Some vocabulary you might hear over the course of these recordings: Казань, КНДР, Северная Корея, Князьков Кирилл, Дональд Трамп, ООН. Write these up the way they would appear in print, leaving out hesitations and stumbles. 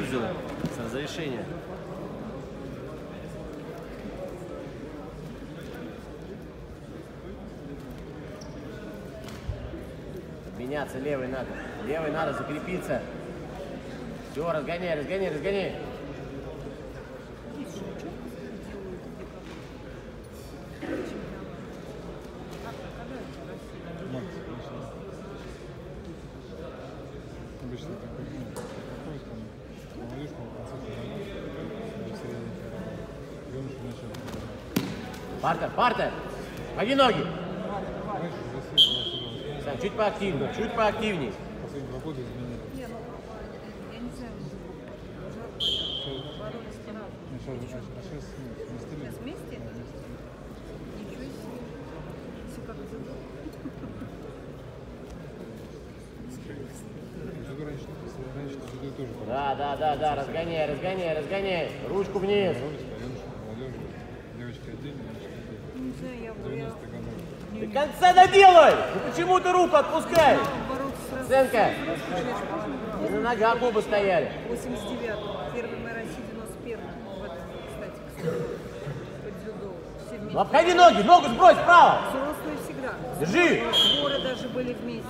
пользу с разрешения. Меняться левой надо. Левой надо закрепиться. Все, разгоняй, разгоняй, разгоняй. Партер, партер! Моги ноги! Сань, чуть поактивнее, чуть поактивнее. Да, да, да, да, разгоняй, разгоняй, разгоняй. Ручку вниз. Ты конца доделай! Ну почему ты руку отпускаешь? Сценка! И на ногах оба стояли. 89-го, первый мэр России, 91-го. Вот, кстати, под дзюдо. Ну обходи ноги, ногу сбрось вправо! Взрослые всегда. Держи! Сборы даже были вместе.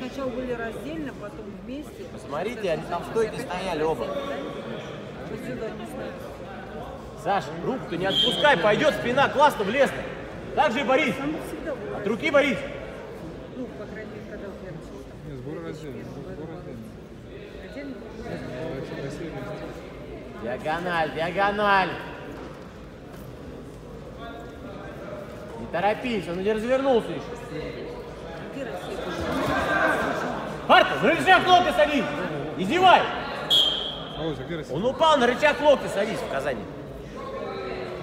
Сначала были раздельно, потом вместе. Посмотрите, они там в стойке стояли оба. Под дзюдо не знаю. Саша, руку-то не отпускай, пойдет спина, классно влез. Так же и Борис. От руки Борис. Ну, по крайней мере, когда у тебя нет, сбор раздельный. Диагональ, диагональ. Не торопись, он не развернулся еще. Марта, на рычаг локтя садись. Издевай. Он упал на рычаг локтя, садись в Казани.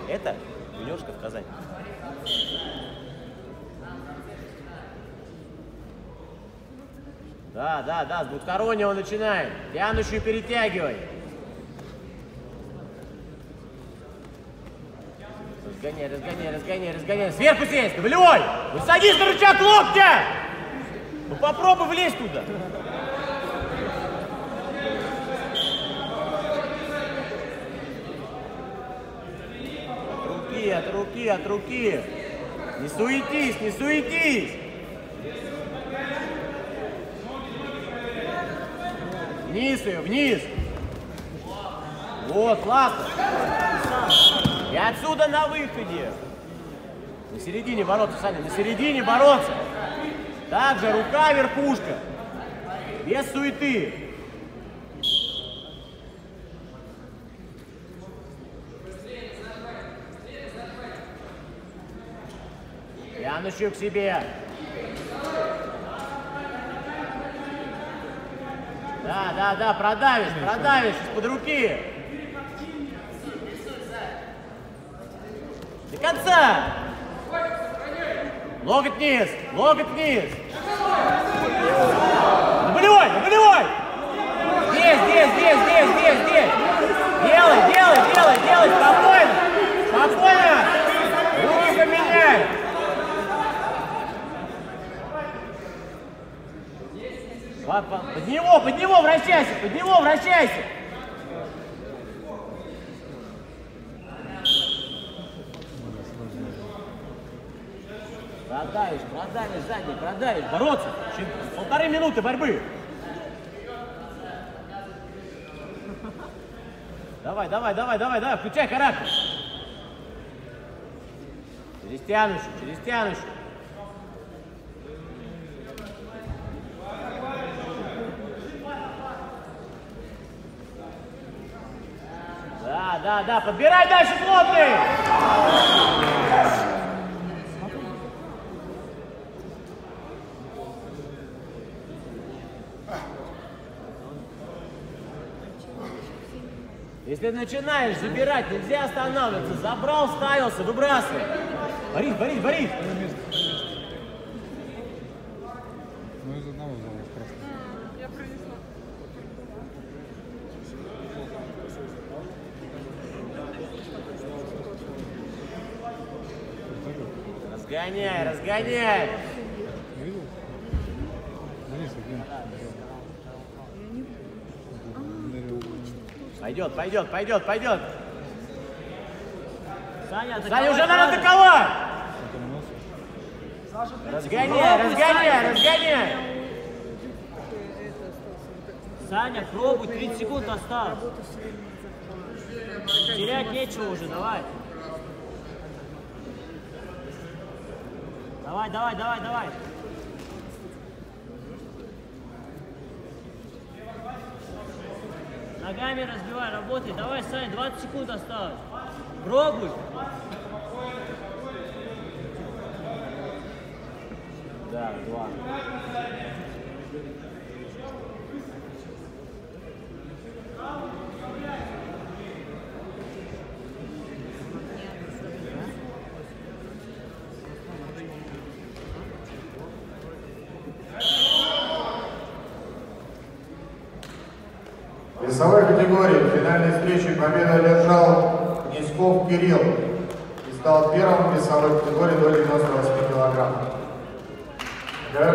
Это юниорская в Казани. Да, да, да, с двухстороннего начинаем. Тянущую перетягивай. Разгоняй, разгоняй, разгоняй, разгоняй. Сверху сесть, волевой! Ну садись на рычаг локтя! Ну попробуй влезть туда. От руки, от руки, от руки. Не суетись, не суетись. Вниз ее, вниз. Вот, классно. И отсюда на выходе. На середине бороться, Саня, на середине бороться. Также рука, верхушка. Без суеты. Янущую к себе. Да, да, да, продавишь, продавишь из-под руки. До конца. Локоть вниз, локоть вниз. На болевой, на болевой. Здесь, здесь, здесь, здесь, здесь, здесь. Делай, делай, делай, делай, спокойно. Спокойно. Руки поменяй. Под него вращайся, под него вращайся. Продавишь, продавишь задний, продавишь. Бороться. Через полторы минуты борьбы. Давай, давай, давай, давай, давай, включай характер. Через тянущую, через тянущую. Да, да, да, подбирай дальше плотный! Если начинаешь забирать, нельзя останавливаться. Забрал, ставился, выбрасывай. Борис, Борис, Борис! Ну из одного залез просто. Я принесла. Разгоняй, разгоняй! Пойдет, пойдет, пойдет, пойдет. Саня, уже надо атаковать! Разгоняй, разгоняй, разгоняй! Саня, пробуй, 30 секунд осталось. Терять нечего уже, давай. Давай, давай, давай, давай. Ногами разбивай, работай. Давай, Саня, 20 секунд осталось. Пробуй. Да, два. Весовой категории в финальной встрече победу одержал Князьков Кирилл и стал первым в весовой категории до 98 кг.